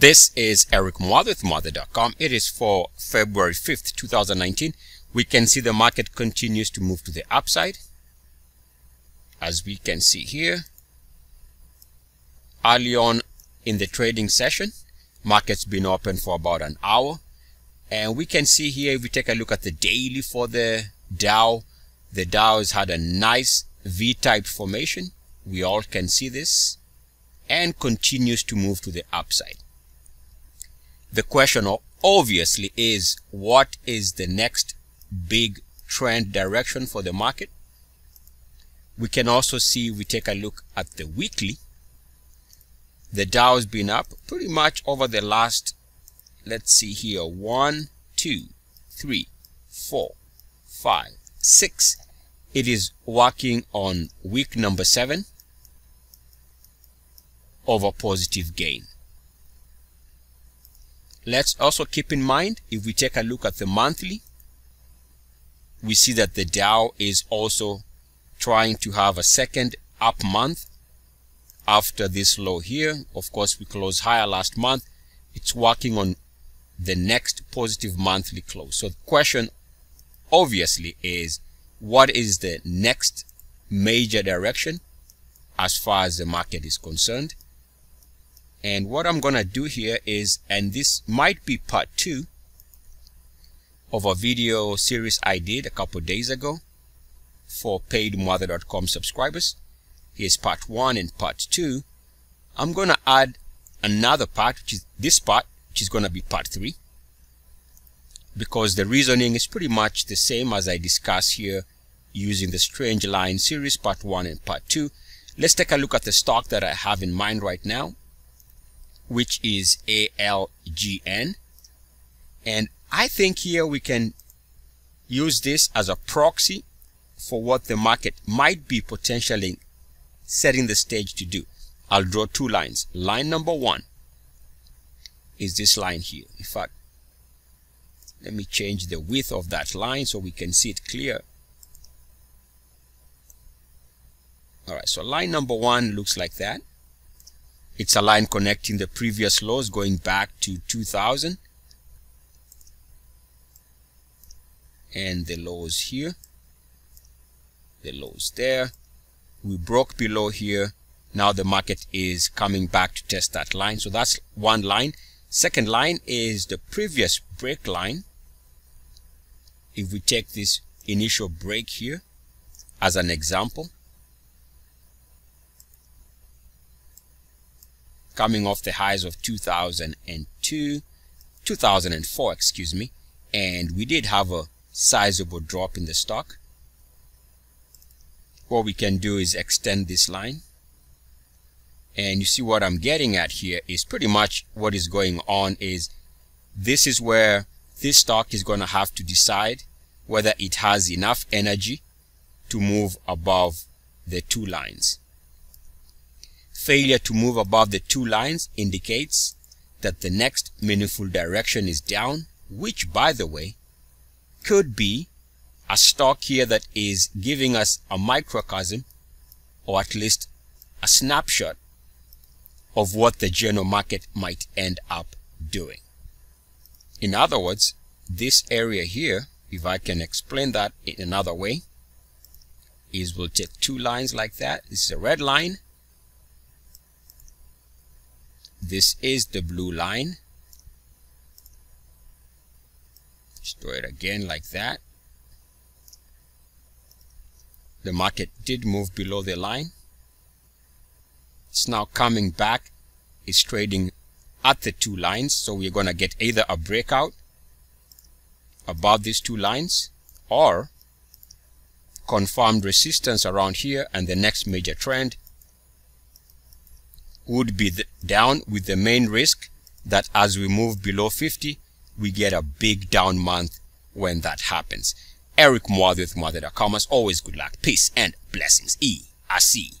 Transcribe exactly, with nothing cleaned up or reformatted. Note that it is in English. This is Eric Muathe with Muathe dot com. It is for February fifth, two thousand nineteen. We can see the market continues to move to the upside. As we can see here, early on in the trading session, market's been open for about an hour. And we can see here, if we take a look at the daily for the Dow, the Dow has had a nice V-type formation. We all can see this and continues to move to the upside. The question obviously is, what is the next big trend direction for the market? We can also see, if we take a look at the weekly, the Dow has been up pretty much over the last, let's see here, one, two, three, four, five, six. It is working on week number seven of a positive gain. Let's also keep in mind, if we take a look at the monthly, we see that the Dow is also trying to have a second up month after this low here. Of course, we closed higher last month. It's working on the next positive monthly close. So the question obviously is, what is the next major direction as far as the market is concerned? And what I'm going to do here is, and this might be part two of a video series I did a couple of days ago for paid mother dot com subscribers. Here's part one and part two. I'm going to add another part, which is this part, which is going to be part three, because the reasoning is pretty much the same as I discuss here using the strange line series, part one and part two. Let's take a look at the stock that I have in mind right now, which is A L G N. And I think here we can use this as a proxy for what the market might be potentially setting the stage to do. I'll draw two lines. Line number one is this line here. In fact, let me change the width of that line so we can see it clear. All right, so line number one looks like that. It's a line connecting the previous lows going back to two thousand and the lows here, the lows there. We broke below here. Now the market is coming back to test that line. So that's one line. Second line is the previous break line. If we take this initial break here as an example, coming off the highs of two thousand two, two thousand four, excuse me, and we did have a sizable drop in the stock. What we can do is extend this line, and you see what I'm getting at here is pretty much what is going on is, this is where this stock is going to have to decide whether it has enough energy to move above the two lines. Failure to move above the two lines indicates that the next meaningful direction is down, which, by the way, could be a stock here that is giving us a microcosm, or at least a snapshot of what the general market might end up doing. In other words, this area here, if I can explain that in another way, is we'll take two lines like that. This is a red line. This is the blue line. Just do it again like that. The market did move below the line. It's now coming back. It's trading at the two lines. So we're going to get either a breakout above these two lines or confirmed resistance around here, and the next major trend would be down, with the main risk that as we move below fifty, we get a big down month when that happens. Eric Muathe with Muathe dot com. As always, good luck, peace, and blessings. E R C.